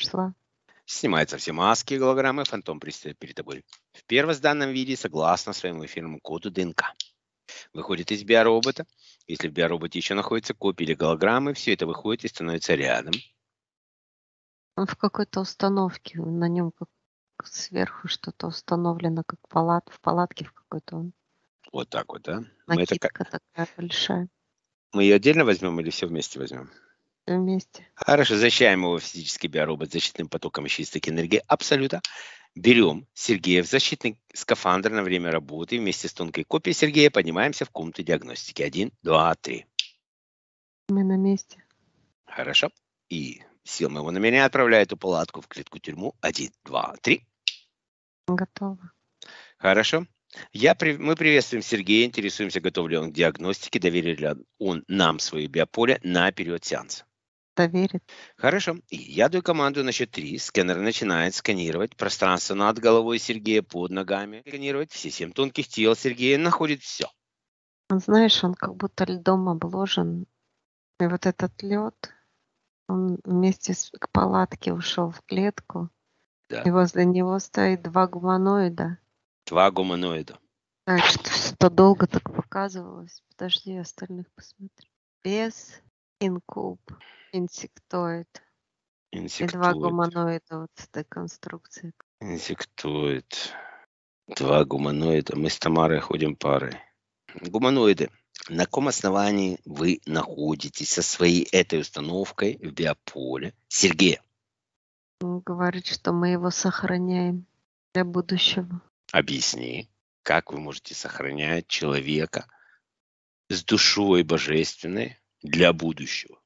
шла. Снимаются все маски и голограммы, фантом предстает перед тобой в первозданном виде, согласно своему эфирному коду ДНК. Выходит из биоробота. Если в биороботе еще находится копии или голограммы, все это выходит и становится рядом. Он в какой-то установке, на нем как сверху что-то установлено, как в палатке в какой-то он. Вот так вот, да? Накидка такая большая. Мы ее отдельно возьмем или все вместе возьмем? Вместе. Хорошо, защищаем его физический биоробот защитным потоком из чистой энергии абсолюта. Берем Сергея в защитный скафандр на время работы. Вместе с тонкой копией Сергея поднимаемся в комнату диагностики. 1, 2, 3. Мы на месте. Хорошо. И сил моего намерения отправляю эту палатку в клетку-тюрьму. 1, 2, 3. Готово. Хорошо. Мы приветствуем Сергея, интересуемся, готов ли он к диагностике, доверит ли он нам свое биополе на период сеанса. Доверит. Хорошо. И я даю команду на счет 3. Сканер начинает сканировать пространство над головой Сергея, под ногами. Сканировать все 7 тонких тел Сергея, находит все. Знаешь, он как будто льдом обложен. И вот этот лед, он вместе с палатке ушел в клетку. Да. И возле него стоит 2 гуманоида. 2 гуманоида. Так, что долго так показывалось. Подожди, остальных посмотри. Без, инкуб, инсектоид. И 2 гуманоида вот с этой конструкцией. Инсектоид. 2 гуманоида. Мы с Тамарой ходим парой. Гуманоиды. На каком основании вы находитесь со своей этой установкой в биополе Сергея? Он говорит, что мы его сохраняем для будущего. Объясни, как вы можете сохранять человека с душой божественной для будущего?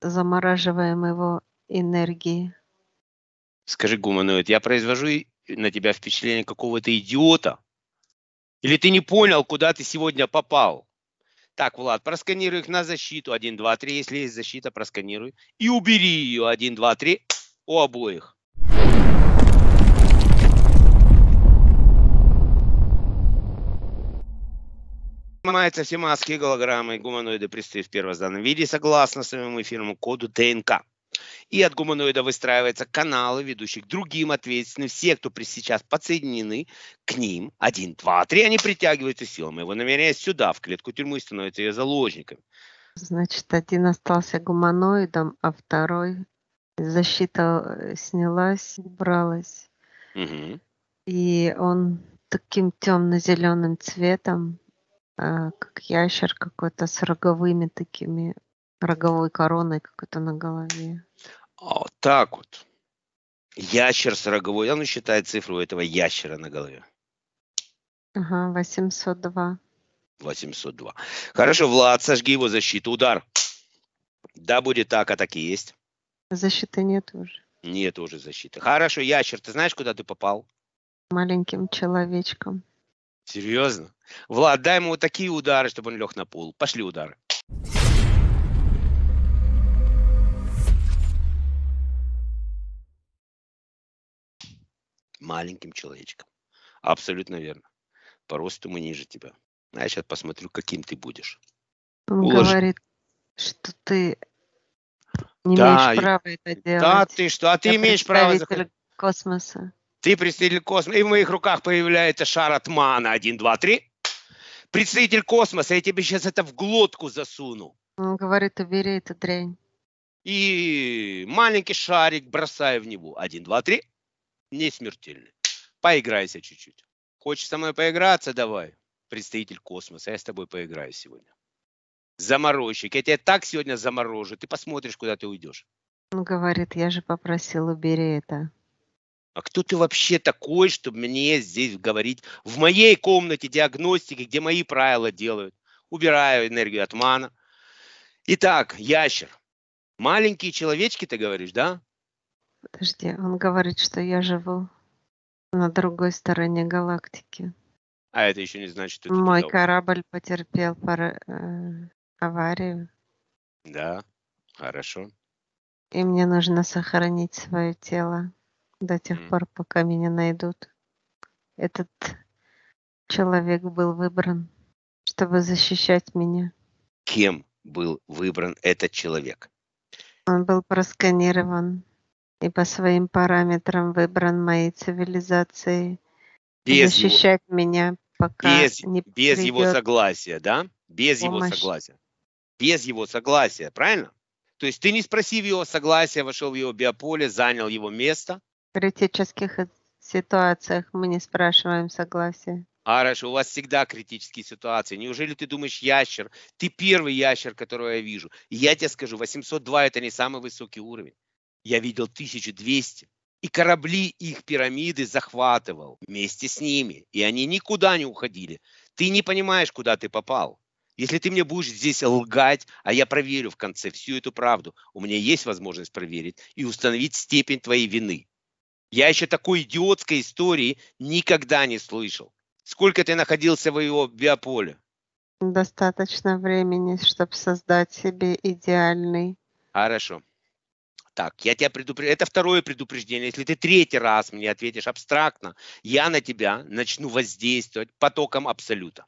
Замораживаем его энергией. Скажи, гуманоид, я произвожу на тебя впечатление какого-то идиота? Или ты не понял, куда ты сегодня попал? Так, Влад, просканируй их на защиту. 1, 2, 3. Если есть защита, просканируй. И убери ее. 1, 2, 3. У обоих. Снимаются все маски, голограммы, гуманоиды предстают в первозданном виде согласно своему эфирному коду ДНК. И от гуманоида выстраиваются каналы, ведущие к другим ответственным. Все, кто сейчас подсоединены к ним, 1, 2, 3, они притягиваются силами. Его намерение сюда, в клетку тюрьмы, становятся ее заложниками. Значит, 1 остался гуманоидом, а 2 защита снялась, убралась. Угу. И он таким темно-зеленым цветом, как ящер какой-то, с роговыми такими, роговой короной какой-то на голове. А вот так вот. Ящер с роговой. Он считает цифру этого ящера на голове. Ага, 802. 802. Хорошо, Влад, сожги его защиту. Удар. Да, будет так, а так и есть. Защиты нет уже. Нет уже защиты. Хорошо, ящер, ты знаешь, куда ты попал? Маленьким человечком. Серьезно? Влад, дай ему вот такие удары, чтобы он лег на пол. Пошли удары. Маленьким человечком. Абсолютно верно. По росту мы ниже тебя. А я сейчас посмотрю, каким ты будешь. Он говорит, что ты не имеешь права это делать. Да, ты что? А ты имеешь право... Представитель космоса. Ты представитель космоса. И в моих руках появляется шар Атмана. 1, 2, 3. Представитель космоса, я тебе сейчас это в глотку засуну. Он говорит, убери эту дрянь. И маленький шарик бросаю в него. 1, 2, 3. Не смертельный. Поиграйся чуть-чуть. Хочешь со мной поиграться? Давай. Представитель космоса, я с тобой поиграю сегодня. Заморозчик. Я тебя так сегодня заморожу. Ты посмотришь, куда ты уйдешь. Он говорит, я же попросил, убери это. А кто ты вообще такой, чтобы мне здесь говорить? В моей комнате диагностики, где мои правила делают. Убираю энергию Атмана. Итак, ящер. Маленькие человечки, ты говоришь, да? Подожди, он говорит, что я живу на другой стороне галактики. А это еще не значит, что... Мой корабль потерпел аварию. Да, хорошо. И мне нужно сохранить свое тело до тех пор, пока меня найдут. Этот человек был выбран, чтобы защищать меня. Кем был выбран этот человек? Он был просканирован и по своим параметрам выбран моей цивилизацией. Защищать меня, пока не придет. Без его согласия, да? Без его согласия. Без его согласия, правильно? То есть ты, не спросив его согласия, вошел в его биополе, занял его место. В критических ситуациях мы не спрашиваем согласия. Хорошо, у вас всегда критические ситуации. Неужели ты думаешь, ящер? Ты первый ящер, которого я вижу. И я тебе скажу, 802 это не самый высокий уровень. Я видел 1200. И корабли их пирамиды захватывал вместе с ними. И они никуда не уходили. Ты не понимаешь, куда ты попал. Если ты мне будешь здесь лгать, а я проверю в конце всю эту правду, у меня есть возможность проверить и установить степень твоей вины. Я еще такой идиотской истории никогда не слышал. Сколько ты находился в его биополе? Достаточно времени, чтобы создать себе идеальный. Хорошо. Так, я тебя предупреждаю. Это второе предупреждение. Если ты третий раз мне ответишь абстрактно, я на тебя начну воздействовать потоком абсолюта.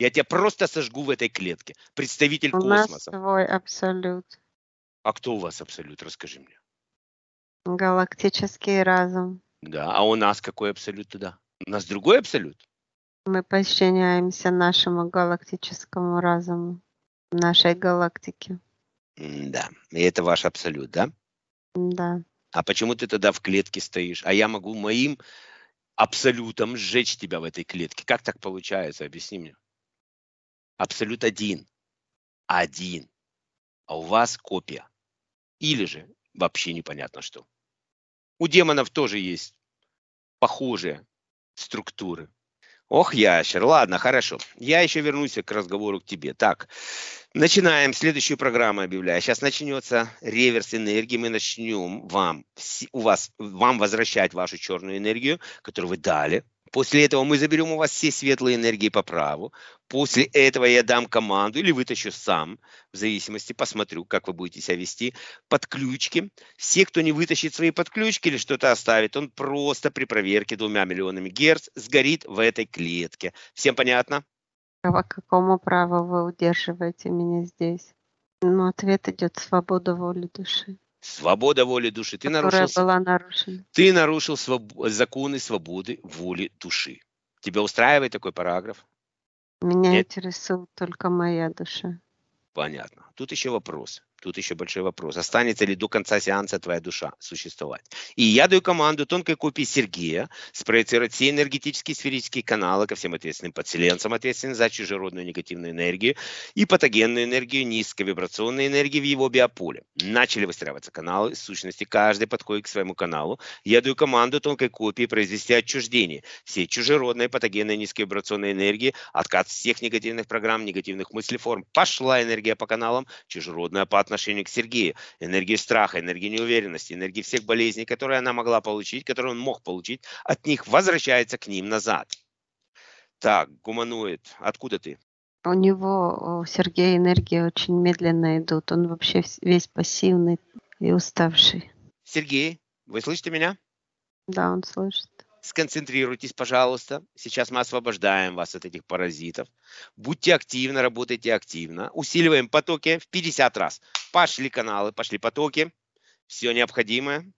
Я тебя просто сожгу в этой клетке. Представитель космоса. У нас свой абсолют. А кто у вас абсолют? Расскажи мне. Галактический разум. Да, а у нас какой абсолют туда? У нас другой абсолют? Мы подчиняемся нашему галактическому разуму, нашей галактике. Да, и это ваш абсолют, да? Да. А почему ты тогда в клетке стоишь? А я могу моим абсолютом сжечь тебя в этой клетке. Как так получается? Объясни мне. Абсолют один. Один. А у вас копия. Или же вообще непонятно что. У демонов тоже есть похожие структуры. Ох, ящер. Ладно, хорошо. Я еще вернусь к разговору к тебе. Так, начинаем. Следующую программу объявляю. Сейчас начнется реверс энергии. Мы начнем вам возвращать вашу черную энергию, которую вы дали. После этого мы заберем у вас все светлые энергии по праву. После этого я дам команду или вытащу сам, в зависимости, посмотрю, как вы будете себя вести. Подключки. Все, кто не вытащит свои подключки или что-то оставит, он просто при проверке 2 миллионами герц сгорит в этой клетке. Всем понятно? А по какому праву вы удерживаете меня здесь? Но ответ идет свобода воли души. Свобода воли души. Ты нарушил законы свободы воли души. Тебя устраивает такой параграф? Меня интересует только моя душа. Понятно. Тут еще вопрос. Тут еще большой вопрос. Останется ли до конца сеанса твоя душа существовать? И я даю команду тонкой копии Сергея спроецировать все энергетические сферические каналы ко всем ответственным подселенцам, ответственным за чужеродную негативную энергию и патогенную энергию низковибрационной энергии в его биополе. Начали выстраиваться каналы, сущности каждый подходит к своему каналу. Я даю команду тонкой копии произвести отчуждение всей чужеродной патогенной низковибрационной энергии, откат всех негативных программ, негативных мыслеформ. Пошла энергия по каналам, чужеродная по отношению к Сергею, энергии страха, энергии неуверенности, энергии всех болезней, которые она могла получить, которые он мог получить, от них возвращается к ним назад. Так, гуманоид, откуда ты? У него, у Сергея, энергии очень медленно идут, он вообще весь пассивный и уставший. Сергей, вы слышите меня? Да, он слышит. Сконцентрируйтесь, пожалуйста. Сейчас мы освобождаем вас от этих паразитов. Будьте активны, работайте активно. Усиливаем потоки в 50 раз. Пошли каналы, пошли потоки. Все необходимое.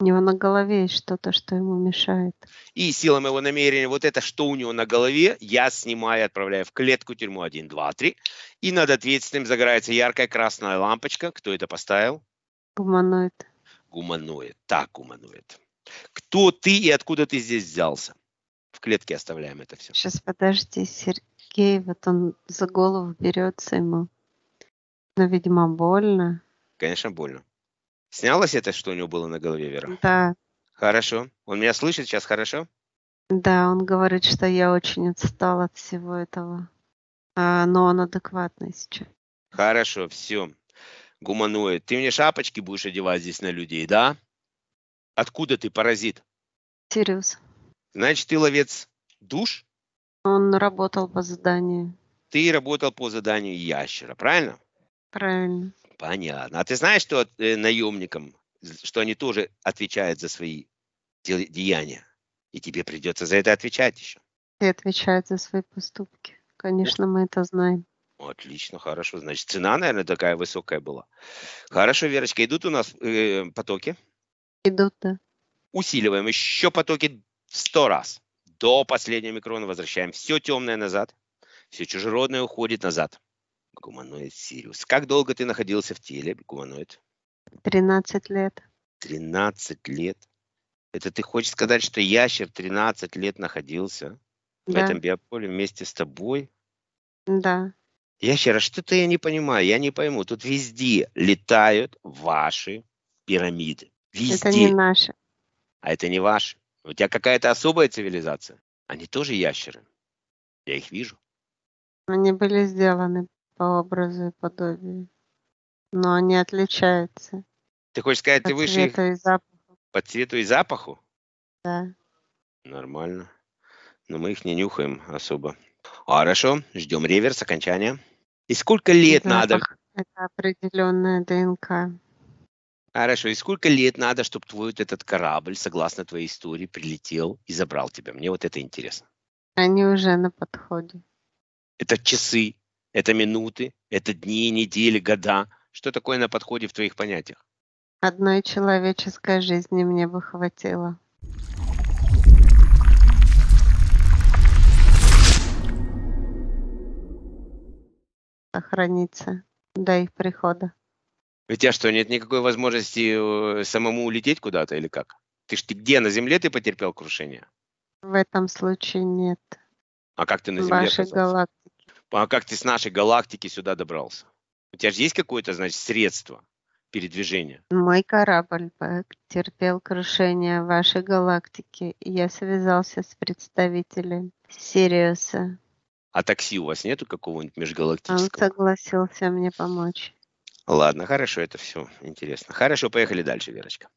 У него на голове есть что-то, что ему мешает. И силам его намерения, вот это, что у него на голове, я снимаю и отправляю в клетку тюрьму 1, 2, 3. И над ответственным загорается яркая красная лампочка. Кто это поставил? Гуманоид. Гуманоид. Так, гуманоид. Кто ты и откуда ты здесь взялся? В клетке оставляем это все. Сейчас, подожди, Сергей, вот он за голову берется ему. Но, видимо, больно. Конечно, больно. Снялось это, что у него было на голове, Вера? Да. Хорошо. Он меня слышит сейчас хорошо? Да, он говорит, что я очень отстал от всего этого. Но он адекватный сейчас. Хорошо, все. Гуманоид, ты мне шапочки будешь одевать здесь на людей, да? Откуда ты, паразит? Сириус. Значит, ты ловец душ? Он работал по заданию. Ты работал по заданию ящера, правильно? Правильно. Понятно. А ты знаешь, что наемникам, что они тоже отвечают за свои деяния? И тебе придется за это отвечать еще. Ты отвечаешь за свои поступки. Конечно, мы это знаем. Отлично, хорошо. Значит, цена, наверное, такая высокая была. Хорошо, Верочка, идут у нас потоки? Идут, да. Усиливаем еще потоки в 100 раз. До последнего микрона возвращаем все темное назад. Все чужеродное уходит назад. Гуманоид Сириус. Как долго ты находился в теле, гуманоид? 13 лет. 13 лет? Это ты хочешь сказать, что ящер 13 лет находился в этом биополе вместе с тобой? Да. Ящер, а что-то я не понимаю, я не пойму. Тут везде летают ваши пирамиды. Везде. Это не наши. А это не ваши. У тебя какая-то особая цивилизация. Они тоже ящеры. Я их вижу. Они были сделаны по образу и подобию. Но они отличаются. Ты хочешь сказать, ты выше их? По цвету и запаху? Да. Нормально. Но мы их не нюхаем особо. Хорошо. Ждем реверс, окончания. И сколько лет надо? Это определенная ДНК. Хорошо. И сколько лет надо, чтобы твой вот этот корабль, согласно твоей истории, прилетел и забрал тебя? Мне вот это интересно. Они уже на подходе. Это часы, это минуты, это дни, недели, года. Что такое на подходе в твоих понятиях? Одной человеческой жизни мне бы хватило. Сохраниться до их прихода. У тебя что, нет никакой возможности самому улететь куда-то или как? Ты где, на земле ты потерпел крушение? В этом случае нет. А как ты на земле оказался? А как ты с нашей галактики сюда добрался? У тебя же есть какое-то, значит, средство передвижения? Мой корабль потерпел крушение в вашей галактике. Я связался с представителем Сириуса. А такси у вас нету какого-нибудь межгалактического? Он согласился мне помочь. Ладно, хорошо, это все интересно. Хорошо, поехали дальше, Верочка.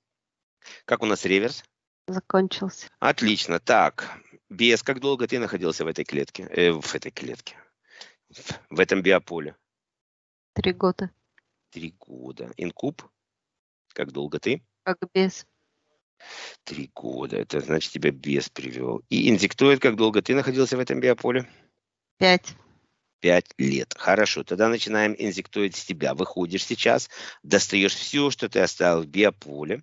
Как у нас реверс? Закончился. Отлично. Так, Бес, как долго ты находился в этой клетке? В этом биополе? 3 года. 3 года. Инкуб? Как долго ты? Как Бес. 3 года. Это значит, тебя Бес привел. И инсектоид, как долго ты находился в этом биополе? 5. 5 лет. Хорошо, тогда начинаем инсектоид с тебя. Выходишь сейчас, достаешь все, что ты оставил в биополе.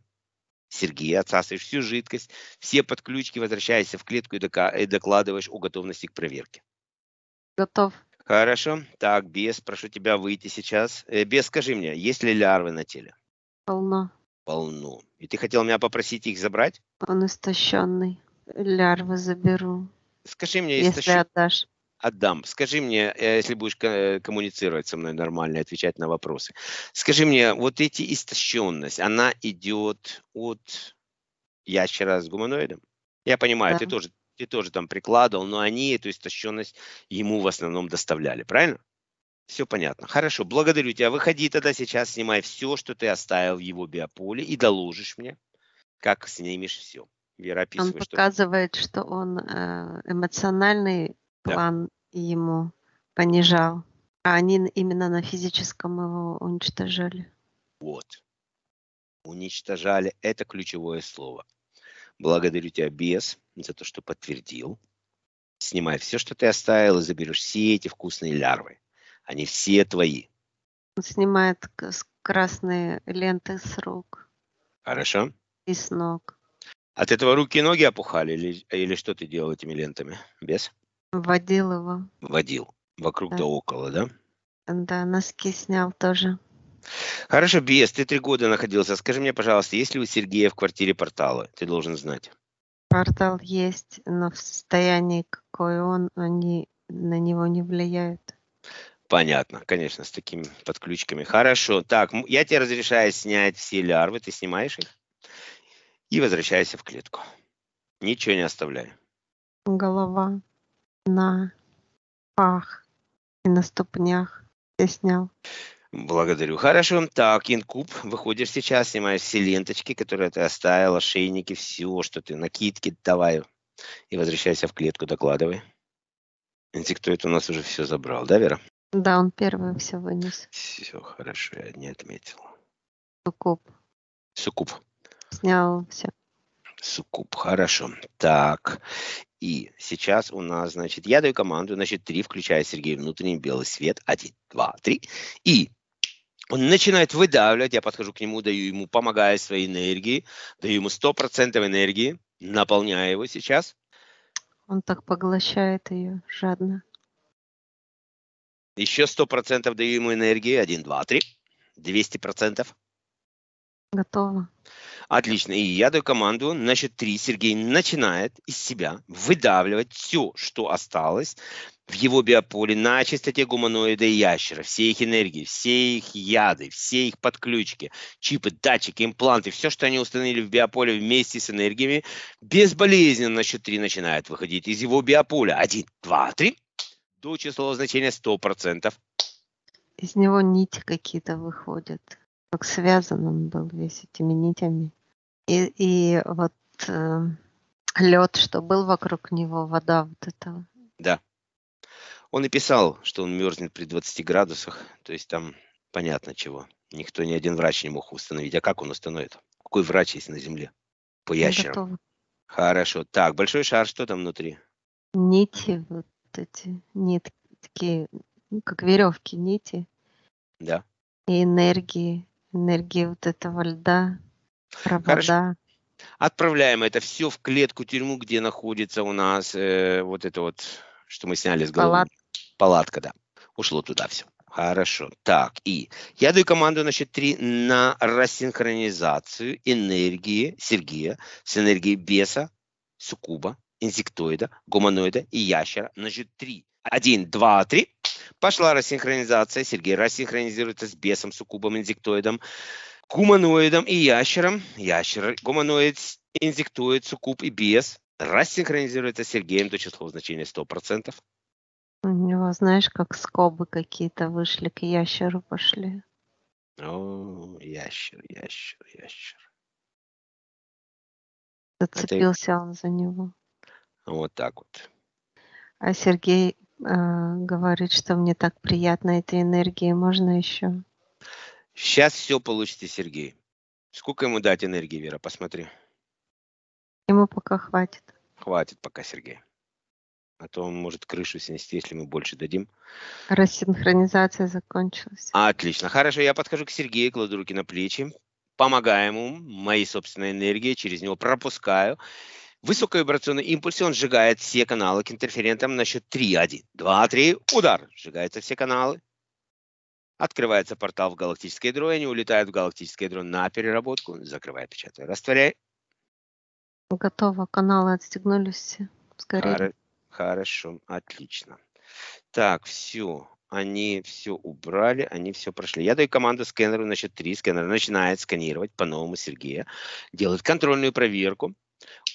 Сергей, отсасываешь всю жидкость, все подключки, возвращаешься в клетку и докладываешь о готовности к проверке. Готов. Хорошо. Так, Бес, прошу тебя выйти сейчас. Бес, скажи мне, есть ли лярвы на теле? Полно. Полно. И ты хотел меня попросить их забрать? Он истощенный. Лярвы заберу. Скажи мне, если отдашь. Отдам. Скажи мне, если будешь коммуницировать со мной нормально, отвечать на вопросы. Скажи мне, вот эта истощенность, она идет от ящера с гуманоидом? Я понимаю, да. ты тоже там прикладывал, но они эту истощенность ему в основном доставляли, правильно? Все понятно. Хорошо, благодарю тебя. Выходи тогда сейчас, снимай все, что ты оставил в его биополе, и доложишь мне, как снимешь все. Вера, описывай, он показывает, что он эмоциональный. План ему понижал, а они именно на физическом его уничтожали. Вот. Уничтожали. Это ключевое слово. Благодарю тебя, Бес, за то, что подтвердил. Снимай все, что ты оставил, и заберешь все эти вкусные лярвы. Они все твои. Он снимает красные ленты с рук. Хорошо. И с ног. От этого руки и ноги опухали? Или что ты делал этими лентами, Бес? Водил его. Водил. Вокруг да около, да? Да, носки снял тоже. Хорошо, Бес, ты 3 года находился. Скажи мне, пожалуйста, есть ли у Сергея в квартире порталы? Ты должен знать. Портал есть, но в состоянии, какой он, они на него не влияют. Понятно, конечно, с такими подключками. Хорошо, так, я тебе разрешаю снять все лярвы, ты снимаешь их и возвращайся в клетку. Ничего не оставляй. Голова. На пах и на ступнях я снял. Благодарю. Хорошо. Так, инкуб, выходишь сейчас, снимаешь все ленточки, которые ты оставил, ошейники, все, что ты, накидки, давай. И возвращайся в клетку, докладывай. Инсектоид у нас уже все забрал, да, Вера? Да, он первый все вынес. Все, хорошо, я не отметил. Суккуб. Суккуб. Снял все. Суккуб, хорошо. Так, и сейчас у нас, значит, я даю команду, значит, 3, включая Сергей, внутренний белый свет, 1, 2, 3, и Он начинает выдавливать, я подхожу к нему, даю ему, помогая своей энергией, даю ему 100% энергии, наполняя его сейчас. Он так поглощает ее жадно. Еще 100% даю ему энергии, 1, 2, 3, 200%. Готово. Отлично. И я даю команду на счет 3. Сергей начинает из себя выдавливать все, что осталось в его биополе на частоте гуманоида и ящера. Все их энергии, все их яды, все их подключки, чипы, датчики, импланты, все, что они установили в биополе вместе с энергиями, безболезненно на счет 3 начинает выходить из его биополя. 1, 2, 3. До числового значения 100%. Из него нити какие-то выходят. Как связан он был весь этими нитями. И вот лед, что был вокруг него, вода вот этого. Да. Он и писал, что он мерзнет при 20 градусах. То есть там понятно чего. Никто, ни один врач не мог установить. А как он установит? Какой врач есть на Земле? По ящерам. Готово. Хорошо. Так, большой шар, что там внутри? Нити, вот эти нитки, такие, ну, как веревки, нити. Да. И энергии вот этого льда, провода. Хорошо. Отправляем это все в клетку-тюрьму, где находится у нас вот это вот, что мы сняли с головы. Палатка, да. Ушло туда все. Хорошо. Так, и я даю команду на счет 3 на рассинхронизацию энергии Сергея с энергией беса, суккуба, инсектоида, гуманоида и ящера на счет 3. 1, 2, 3. Пошла рассинхронизация. Сергей рассинхронизируется с бесом, суккубом, инсектоидом, гуманоидом и ящером. Ящер, гуманоид, инсектоид, суккуб и бес. Рассинхронизируется с Сергеем до числового значения 100%. У него, знаешь, как скобы какие-то вышли, к ящеру пошли. О, ящер. Зацепился он за него. Вот так вот. А Сергей... говорит, что мне так приятно этой энергии. Можно еще? Сейчас все получите, Сергей. Сколько ему дать энергии, Вера? Посмотри. Ему пока хватит. Хватит пока, Сергей. А то он может крышу снести, если мы больше дадим. Рассинхронизация закончилась. Отлично. Хорошо, я подхожу к Сергею, кладу руки на плечи, помогаю ему моей собственной энергией, через него пропускаю. Высоковибрационный импульс, он сжигает все каналы к интерферентам на счет 3. 1, 2, 3, удар. Сжигаются все каналы. Открывается портал в галактическое ядро, они улетают в галактическое ядро на переработку. Закрывай, печатай, растворяй. Готово, каналы отстегнулись все, сгорели. Хорошо, отлично. Так, все, они все убрали, они все прошли. Я даю команду скэнеру на счет 3. Скэнер начинает сканировать по-новому Сергея, делает контрольную проверку.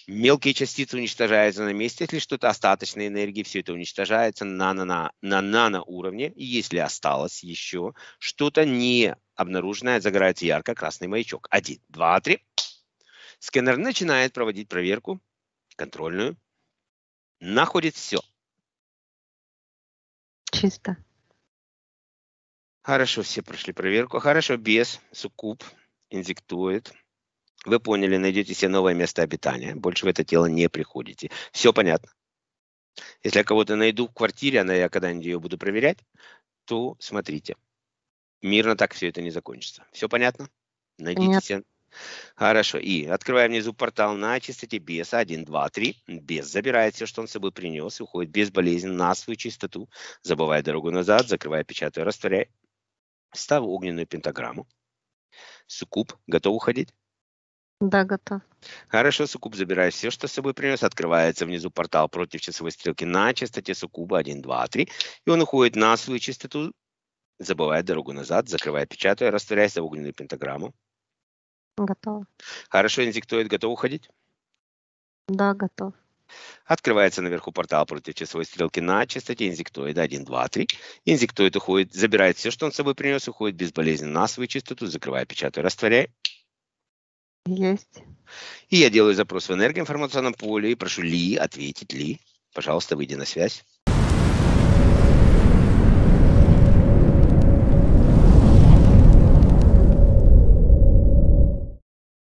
Мелкие частицы уничтожаются на месте, если что-то остаточной энергии, все это уничтожается на наноуровне. И если осталось еще что-то не обнаруженное, загорается ярко-красный маячок. 1, 2, 3. Скэнер начинает проводить проверку контрольную. Находит все. Чисто. Хорошо, все прошли проверку. Хорошо, бес, суккуб, инсектоид. Вы поняли, найдете себе новое место обитания. Больше в это тело не приходите. Все понятно. Если я кого-то найду в квартире, она, я когда-нибудь ее буду проверять, то смотрите. Мирно так все это не закончится. Все понятно? Найдите себе. Хорошо. И открываем внизу портал на чистоте беса. 1, 2, 3. Бес забирает все, что он с собой принес, и уходит безболезненно на свою чистоту, забывая дорогу назад, закрывая, печатая, растворяя. Ставь огненную пентаграмму. Суккуб готов уходить? Да, готов. Хорошо, суккуб забирает все, что с собой принес. Открывается внизу портал против часовой стрелки на частоте суккуба 1, 2, 3. И он уходит на свою частоту, забывая дорогу назад, закрывая, печатая, растворяясь в огненную пентаграмму. Готово. Хорошо, инсектоид готов уходить? Да, готов. Открывается наверху портал против часовой стрелки на частоте инсектоида 1, 2, 3. Инсектоид уходит, забирает все, что он с собой принес, уходит безболезненно на свою частоту, закрывая, печатая, растворяя. Есть. И я делаю запрос в энергоинформационном поле и прошу Ли ответить. Ли, пожалуйста, выйди на связь.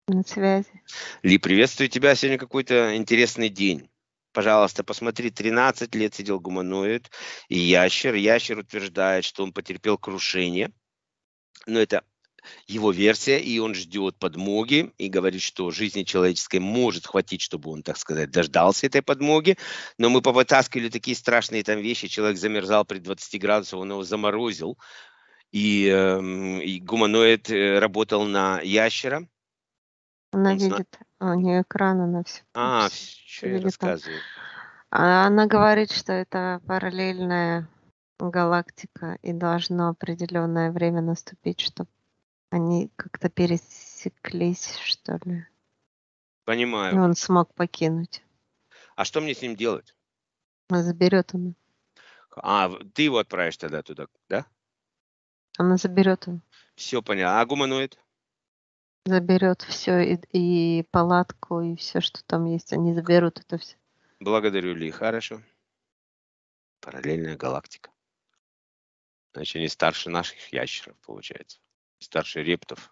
На связи. Ли, приветствую тебя. Сегодня какой-то интересный день. Пожалуйста, посмотри, 13 лет сидел гуманоид и ящер. Ящер утверждает, что он потерпел крушение. но это его версия, и он ждет подмоги и говорит, что жизни человеческой может хватить, чтобы он, так сказать, дождался этой подмоги. Но мы повытаскивали такие страшные там вещи. Человек замерзал при 20 градусах, он его заморозил. И гуманоид работал на ящера. Она видит, у нее экран, она все. А, что я рассказываю. Она говорит, что это параллельная галактика, и должно определенное время наступить, чтобы они как-то пересеклись, что ли. Понимаю. И он смог покинуть. А что мне с ним делать? Заберет он. А, ты его отправишь тогда туда, да? Она заберет его. Все, поняла. А гуманоид? Заберет все, и палатку, и все, что там есть. Они заберут это все. Благодарю, Ли. Хорошо. Параллельная галактика. Значит, они старше наших ящеров, получается. Старше рептов.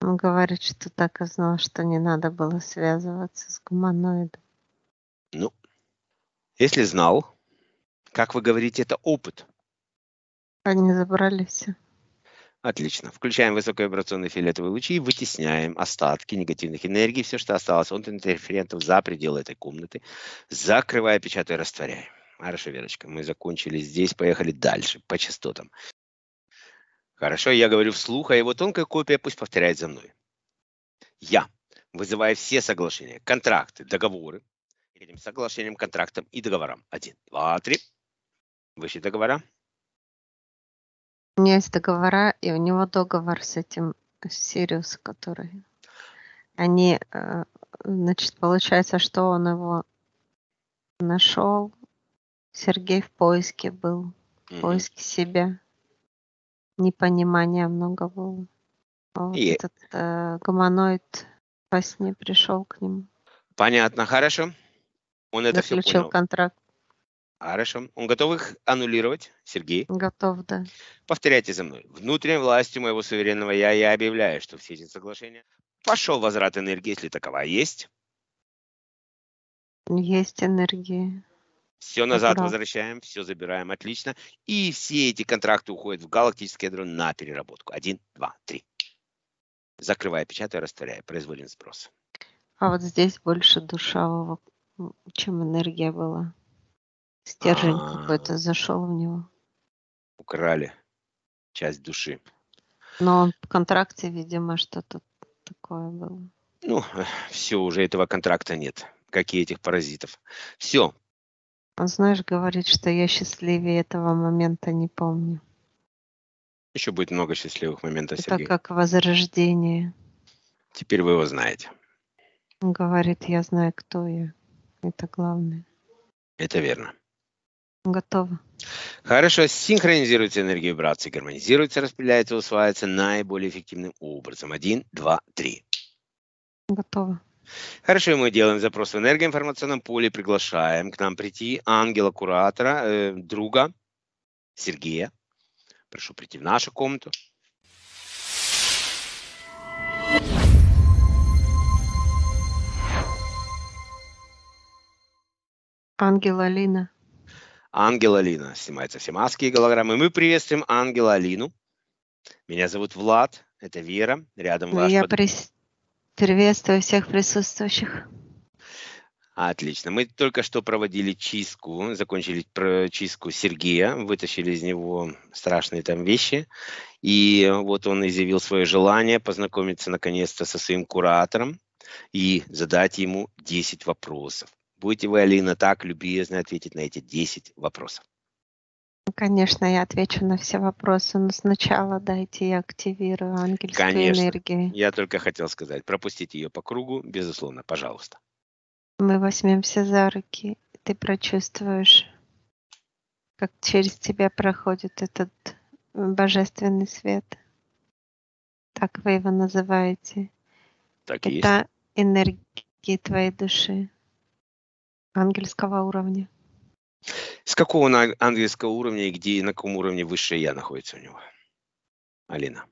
Он говорит, что так и знал, что не надо было связываться с гуманоидом. Ну, если знал, как вы говорите, это опыт. Они забрали все. Отлично. Включаем высоковибрационные фиолетовые лучи и вытесняем остатки негативных энергий, все, что осталось от интерферентов, за пределы этой комнаты. Закрывая, печатая, растворяем. Хорошо, Верочка, мы закончили здесь, поехали дальше по частотам. Хорошо, я говорю вслух, а его тонкая копия пусть повторяет за мной. Я вызываю все соглашения, контракты, договоры. Этим соглашением, контрактам и договорам. 1, 2, 3. Выше договора. У меня есть договора, и у него договор с этим Сириус, который... Они, значит, получается, что он его нашел. Сергей в поиске был, в поиске себя. Непонимания много было. Вот этот гуманоид во сне пришел к нему. Понятно, хорошо. Он это все понял. Заключил контракт. Хорошо. Он готов их аннулировать, Сергей? Готов, да. Повторяйте за мной. Внутренней властью моего суверенного я объявляю, что все эти соглашения. Пошел возврат энергии, если таковая есть. Есть энергия. Все назад возвращаем, все забираем. Отлично. И все эти контракты уходят в галактическое ядро на переработку. 1, 2, 3. Закрывая, печатая, растворяя. Производим сброс. А вот здесь больше душа, чем энергия была. Стержень какой-то зашел в него. Украли часть души. Но в контракте, видимо, что-то такое было. Ну, все, уже этого контракта нет. Как и этих паразитов. Все. Он, знаешь, говорит, что я счастливее этого момента не помню. Еще будет много счастливых моментов, Сергей. Это как возрождение. Теперь вы его знаете. Он говорит, я знаю, кто я. Это главное. Это верно. Готово. Хорошо. Синхронизируется энергия вибрации, гармонизируется, распределяется, усваивается наиболее эффективным образом. 1, 2, 3. Готово. Хорошо, мы делаем запрос в энергоинформационном поле, приглашаем к нам прийти ангела-куратора, друга Сергея. Прошу прийти в нашу комнату. Ангел Алина. Ангел Алина. Снимаются все маски и голограммы. Мы приветствуем Ангела Алину. Меня зовут Влад, это Вера. Рядом ваш приветствую всех присутствующих. Отлично. Мы только что проводили чистку, закончили чистку Сергея, вытащили из него страшные там вещи. И вот он изъявил свое желание познакомиться наконец-то со своим куратором и задать ему 10 вопросов. Будете вы, Алина, так любезно ответить на эти 10 вопросов? Конечно, я отвечу на все вопросы, но сначала дайте я активирую ангельскую энергию. Конечно, я только хотел сказать, пропустите ее по кругу, безусловно, пожалуйста. Мы возьмемся за руки, и ты прочувствуешь, как через тебя проходит этот божественный свет. Так вы его называете. Так и есть. Это энергии твоей души, ангельского уровня. С какого ангельского уровня и где, и на каком уровне высшее я находится у него? Алина.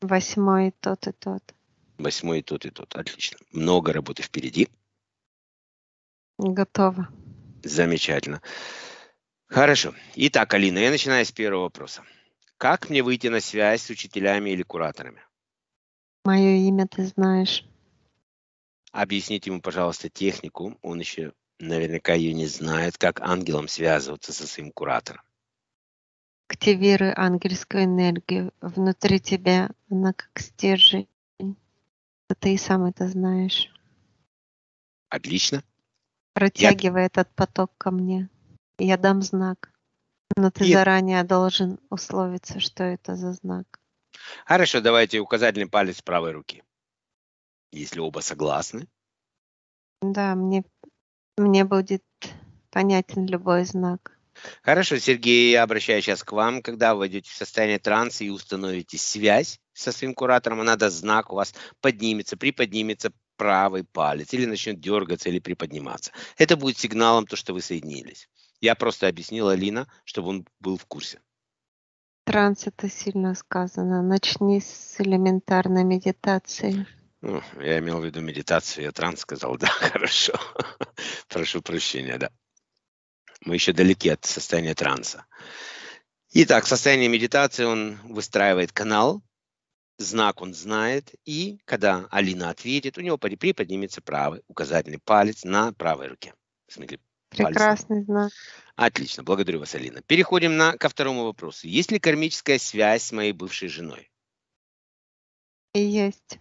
8 и тот, и тот. 8 и тот, и тот. Отлично. Много работы впереди. Готово. Замечательно. Хорошо. Итак, Алина, я начинаю с первого вопроса. Как мне выйти на связь с учителями или кураторами? Мое имя ты знаешь. Объясните ему, пожалуйста, технику. Он еще наверняка ее не знает, как ангелам связываться со своим куратором. Активируй ангельскую энергию внутри тебя. Она как стержень. Ты и сам это знаешь. Отлично. Протягивай этот поток ко мне. Я дам знак. Но ты заранее должен условиться, что это за знак. Хорошо, давайте указательный палец правой руки. Если оба согласны. Да, мне будет понятен любой знак. Хорошо, Сергей, я обращаюсь сейчас к вам. Когда вы войдете в состояние транса и установите связь со своим куратором, надо знак у вас поднимется, приподнимется правый палец или начнет дергаться или приподниматься. Это будет сигналом то, что вы соединились. Я просто объяснила Алина, чтобы он был в курсе. Транс — это сильно сказано. Начни с элементарной медитации. Ну, я имел в виду медитацию, я транс сказал, да, хорошо. Прошу прощения, да. Мы еще далеки от состояния транса. Итак, в состоянии медитации он выстраивает канал, знак он знает, и когда Алина ответит, у него приподнимется правый указательный палец на правой руке. Смотри, прекрасный знак. Отлично, благодарю вас, Алина. Переходим ко второму вопросу. Есть ли кармическая связь с моей бывшей женой? Есть.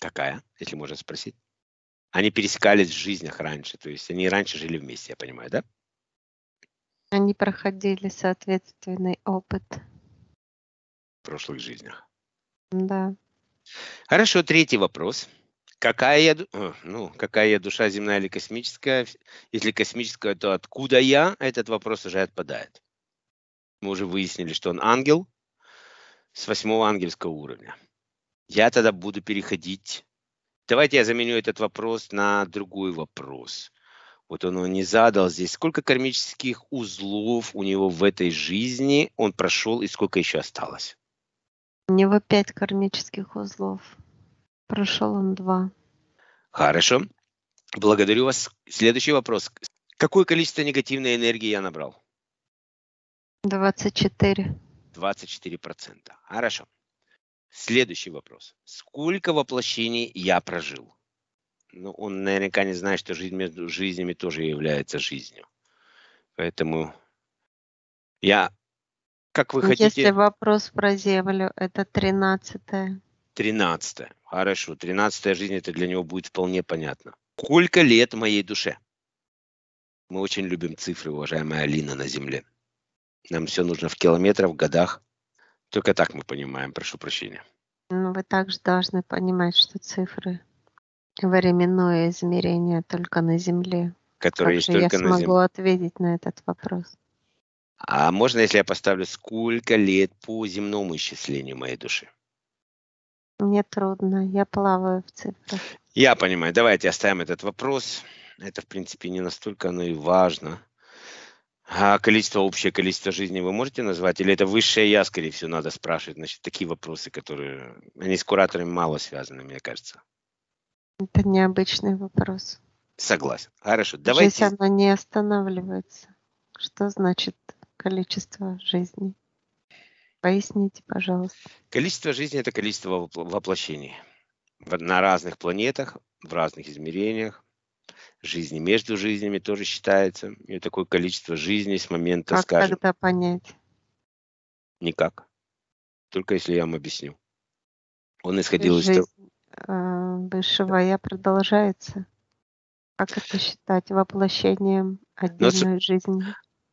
Какая, если можно спросить? Они пересекались в жизнях раньше, то есть они раньше жили вместе, я понимаю, да? Они проходили соответственный опыт. В прошлых жизнях. Да. Хорошо, третий вопрос. Какая я душа, земная или космическая? Если космическая, то откуда я? Этот вопрос уже отпадает. Мы уже выяснили, что он ангел с 8-го ангельского уровня. Я тогда буду переходить. Давайте я заменю этот вопрос на другой вопрос. Вот он не задал здесь, сколько кармических узлов у него в этой жизни он прошел и сколько еще осталось? У него 5 кармических узлов. Прошел он 2. Хорошо. Благодарю вас. Следующий вопрос. Какое количество негативной энергии я набрал? 24. 24%. Хорошо. Следующий вопрос. Сколько воплощений я прожил? Ну, он наверняка не знает, что жизнь между жизнями тоже является жизнью. Поэтому я, как вы хотите... Если вопрос про Землю, это 13-е. 13-е. Хорошо. 13-я жизнь, это для него будет вполне понятно. Сколько лет моей душе? Мы очень любим цифры, уважаемая Алина, на Земле. Нам все нужно в километрах, в годах. Только так мы понимаем, прошу прощения. Ну, вы также должны понимать, что цифры — временное измерение только на Земле. Которое есть только на Земле. Я смогу ответить на этот вопрос. А можно, если я поставлю, сколько лет по земному исчислению моей души? Мне трудно, я плаваю в цифрах. Я понимаю, давайте оставим этот вопрос. Это, в принципе, не настолько оно и важно. А количество, общее количество жизни вы можете назвать? Или это высшее я, скорее всего, надо спрашивать? Значит, такие вопросы, которые... Они с кураторами мало связаны, мне кажется. Это необычный вопрос. Согласен. Хорошо. Давайте... Жизнь, она не останавливается. Что значит количество жизней? Поясните, пожалуйста. Количество жизни – это количество воплощений. На разных планетах, в разных измерениях. Жизни между жизнями тоже считается. И такое количество жизней с момента, как скажем... Как тогда понять? Никак. Только если я вам объясню. Он исходил из того... Высшего я продолжается. Как это считать воплощением отдельной жизни?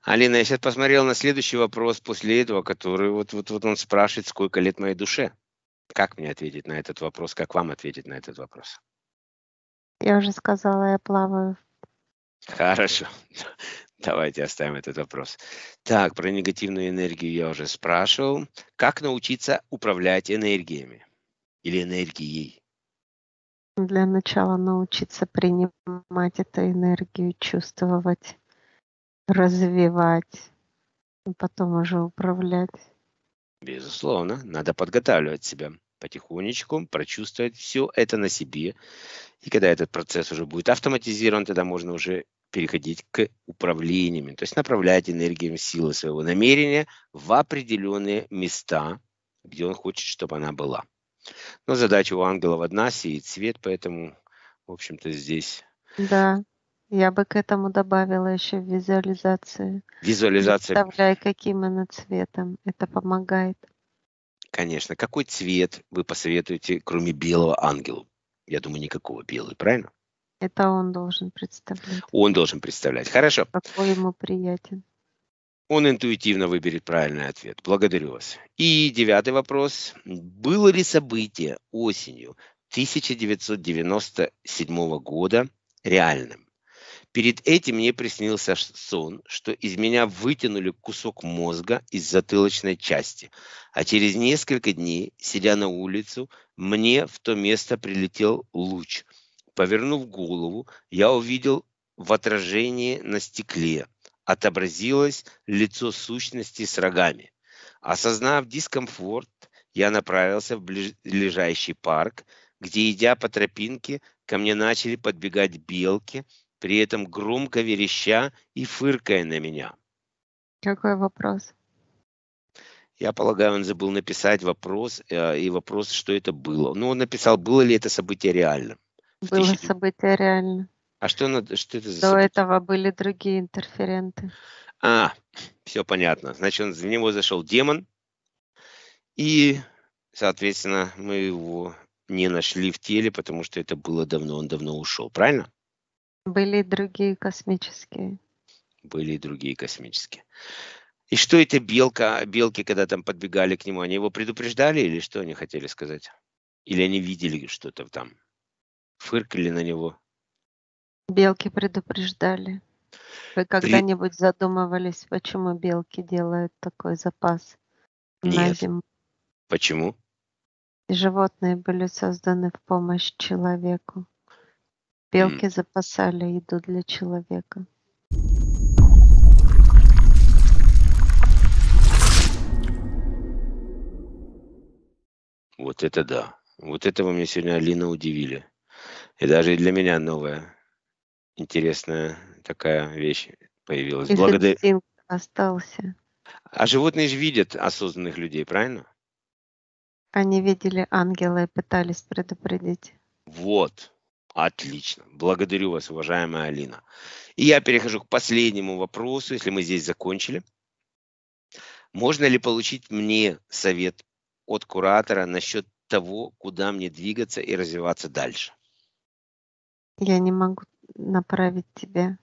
Алина, я сейчас посмотрел на следующий вопрос после этого, который вот он спрашивает, сколько лет моей душе. Как мне ответить на этот вопрос? Как вам ответить на этот вопрос? Я уже сказала, я плаваю. Хорошо. Давайте оставим этот вопрос. Так, про негативную энергию я уже спрашивал. Как научиться управлять энергиями или энергией? Для начала научиться принимать эту энергию, чувствовать, развивать, и потом уже управлять. Безусловно, надо подготавливать себя потихонечку, прочувствовать все это на себе. И когда этот процесс уже будет автоматизирован, тогда можно уже переходить к управлениями, то есть направлять энергию силы своего намерения в определенные места, где он хочет, чтобы она была. Но задача у ангелов одна — сеять свет, поэтому, в общем-то, здесь... Да, я бы к этому добавила еще визуализацию. Визуализация. Представляй, каким она цветом. Это помогает. Конечно. Какой цвет вы посоветуете, кроме белого, ангелу? Я думаю, никакого белого, правильно? Это он должен представлять. Он должен представлять. Хорошо. Какой ему приятен. Он интуитивно выберет правильный ответ. Благодарю вас. И 9-й вопрос. Было ли событие осенью 1997 года реальным? Перед этим мне приснился сон, что из меня вытянули кусок мозга из затылочной части, а через несколько дней, сидя на улице, мне в то место прилетел луч. Повернув голову, я увидел в отражении на стекле. Отобразилось лицо сущности с рогами. Осознав дискомфорт, я направился в ближайший парк, где, идя по тропинке, ко мне начали подбегать белки, при этом громко вереща и фыркая на меня. Какой вопрос? Я полагаю, он забыл написать вопрос, что это было. Ну, он написал, было ли это событие реальным. Было событие реальным. А что это за событие? До этого были другие интерференты. А, все понятно. Значит, в него зашел демон, и, соответственно, мы его не нашли в теле, потому что это было давно, он давно ушел, правильно? Были и другие космические. Были и другие космические. И что это белки, когда там подбегали к нему, они его предупреждали или что они хотели сказать? Или они видели что-то там? Фыркали на него? Белки предупреждали. Вы когда-нибудь задумывались, почему белки делают такой запас на зиму? Почему? Животные были созданы в помощь человеку. Белки запасали еду для человека. Вот это да. Вот это вы мне сегодня, Алина, удивили. И даже для меня новое. Интересная такая вещь появилась. Инстинкт остался. А животные же видят осознанных людей, правильно? Они видели ангела и пытались предупредить. Вот. Отлично. Благодарю вас, уважаемая Алина. И я перехожу к последнему вопросу, если мы здесь закончили. Можно ли получить мне совет от куратора насчет того, куда мне двигаться и развиваться дальше? Я не могу направить тебя.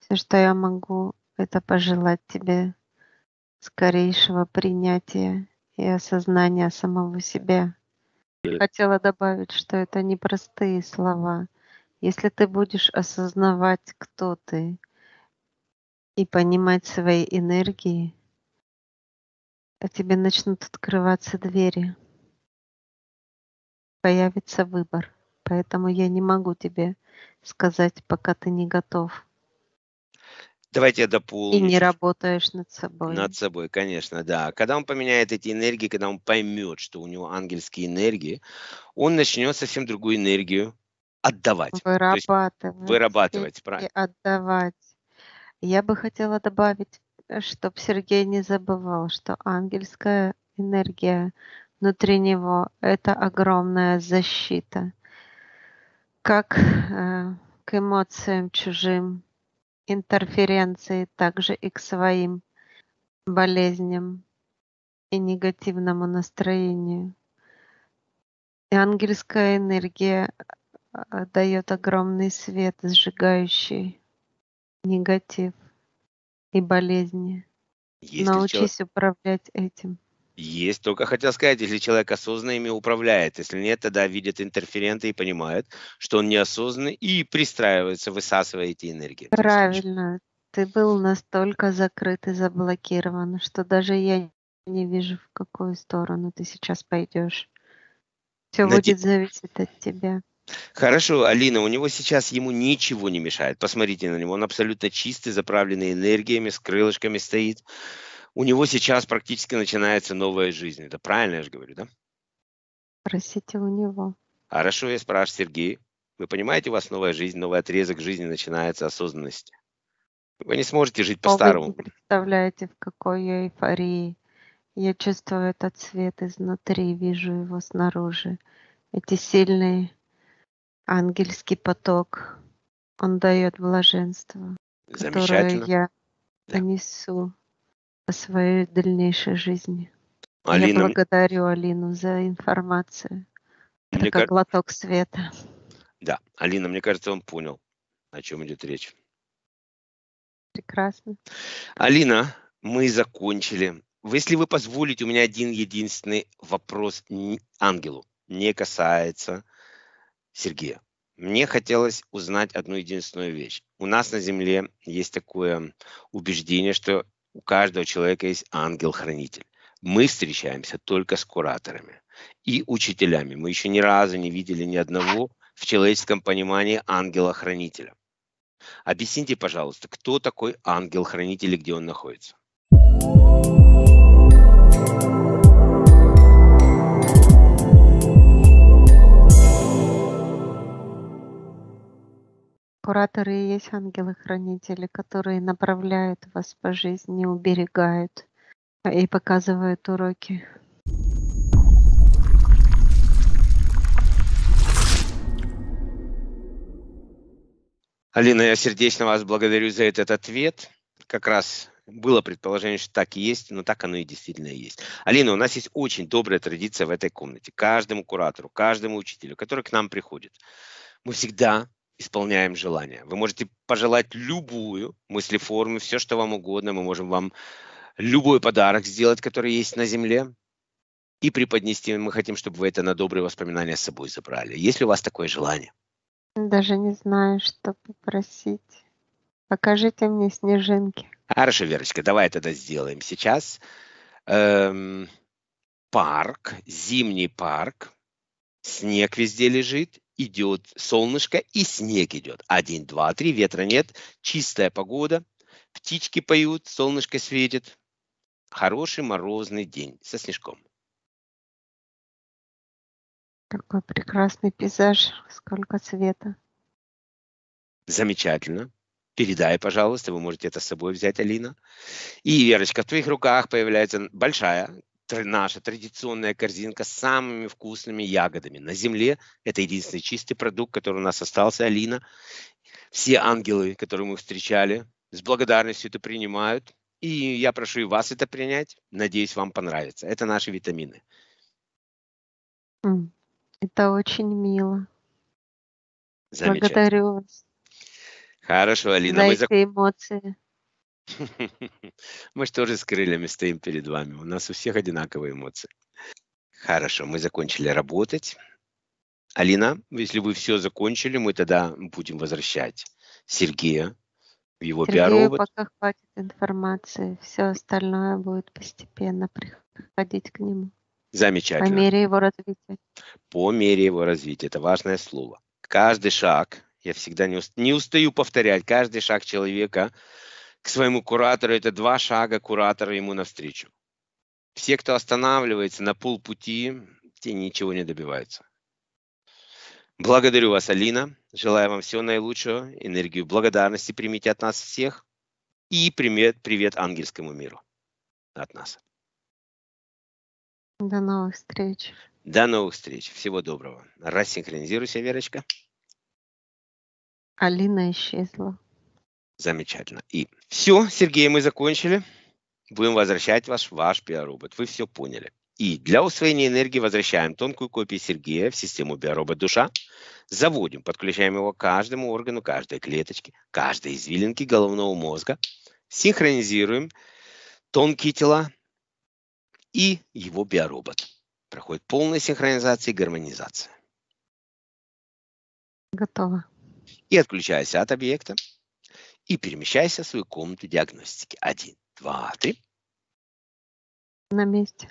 Все, что я могу, это пожелать тебе скорейшего принятия и осознания самого себя. Хотела добавить, что это непростые слова. Если ты будешь осознавать, кто ты, и понимать свои энергии, тебе начнут открываться двери. Появится выбор. Поэтому я не могу тебе сказать, пока ты не готов. Давайте я дополню. И не работаешь над собой. Над собой, конечно, да. Когда он поменяет эти энергии, когда он поймет, что у него ангельские энергии, он начнет совсем другую энергию отдавать. Вырабатывать. И отдавать. Я бы хотела добавить, чтобы Сергей не забывал, что ангельская энергия внутри него – это огромная защита. Как к эмоциям чужим, интерференции, также и к своим болезням и негативному настроению. И ангельская энергия дает огромный свет, сжигающий негатив и болезни. Научись управлять этим. Есть, только хотел сказать, если человек осознанно ими управляет, если нет, тогда видит интерференты и понимает, что он неосознанный и пристраивается, высасывая эти энергии. Правильно, ты был настолько закрыт и заблокирован, что даже я не вижу, в какую сторону ты сейчас пойдешь. Все будет зависеть от тебя. Хорошо, Алина, у него сейчас ему ничего не мешает, посмотрите на него, он абсолютно чистый, заправленный энергиями, с крылышками стоит. У него сейчас практически начинается новая жизнь. Это правильно я же говорю, да? Спросите у него. Хорошо, я спрашиваю, Сергей. Вы понимаете, у вас новая жизнь, новый отрезок жизни начинается осознанности. Вы не сможете жить по-старому. Вы не представляете, в какой я эйфории. Я чувствую этот свет изнутри, вижу его снаружи. Эти сильные ангельский поток, он дает блаженство, которое я понесу по своей дальнейшей жизни. Алина... Я благодарю Алину за информацию. Мне как глоток света. Да, Алина, мне кажется, он понял, о чем идет речь. Прекрасно. Алина, мы закончили. Если вы позволите, у меня один единственный вопрос ангелу. Не касается Сергея. Мне хотелось узнать одну единственную вещь. У нас на Земле есть такое убеждение, что у каждого человека есть ангел-хранитель. Мы встречаемся только с кураторами и учителями. Мы еще ни разу не видели ни одного в человеческом понимании ангела-хранителя. Объясните, пожалуйста, кто такой ангел-хранитель и где он находится? Кураторы и есть ангелы-хранители, которые направляют вас по жизни, уберегают и показывают уроки. Алина, я сердечно вас благодарю за этот ответ. Как раз было предположение, что так и есть, но так оно и действительно есть. Алина, у нас есть очень добрая традиция в этой комнате. Каждому куратору, каждому учителю, который к нам приходит, мы всегда... исполняем желание. Вы можете пожелать любую мыслеформу, все, что вам угодно. Мы можем вам любой подарок сделать, который есть на земле, и преподнести. Мы хотим, чтобы вы это на добрые воспоминания с собой забрали. Есть ли у вас такое желание? Даже не знаю, что попросить. Покажите мне снежинки. Хорошо, Верочка, давай тогда сделаем сейчас. Парк, зимний парк. Снег везде лежит. Идет солнышко и снег идет. 1, 2, 3, ветра нет, чистая погода, птички поют, солнышко светит. Хороший морозный день со снежком. Какой прекрасный пейзаж, сколько света. Замечательно. Передай, пожалуйста, вы можете это с собой взять, Алина. И, Верочка, в твоих руках появляется большая наша традиционная корзинка с самыми вкусными ягодами. На земле это единственный чистый продукт, который у нас остался, Алина. Все ангелы, которые мы встречали, с благодарностью это принимают. И я прошу и вас это принять. Надеюсь, вам понравится. Это наши витамины. Это очень мило. Замечательно. Благодарю вас. Хорошо, Алина. За эти эмоции. Мы же тоже с крыльями стоим перед вами. У нас у всех одинаковые эмоции. Хорошо, мы закончили работать. Алина, если вы все закончили, мы тогда будем возвращать Сергея в его биоробот. Пока хватит информации. Все остальное будет постепенно приходить к нему. Замечательно. По мере его развития. По мере его развития. Это важное слово. Каждый шаг, я всегда не устаю повторять, каждый шаг человека к своему куратору, это 2 шага куратора ему навстречу. Все, кто останавливается на полпути, те ничего не добиваются. Благодарю вас, Алина. Желаю вам всего наилучшего. Энергию благодарности примите от нас всех. И привет ангельскому миру от нас. До новых встреч. До новых встреч. Всего доброго. Рассинхронизируйся, Верочка. Алина исчезла. Замечательно. И все, Сергей, мы закончили. Будем возвращать ваш биоробот. Вы все поняли. И для усвоения энергии возвращаем тонкую копию Сергея в систему биоробот-душа. Заводим, подключаем его к каждому органу, каждой клеточке, каждой извилинке головного мозга. Синхронизируем тонкие тела и его биоробот. Проходит полная синхронизация и гармонизация. Готово. И отключайся от объекта. И перемещайся в свою комнату диагностики. 1, 2, 3. На месте.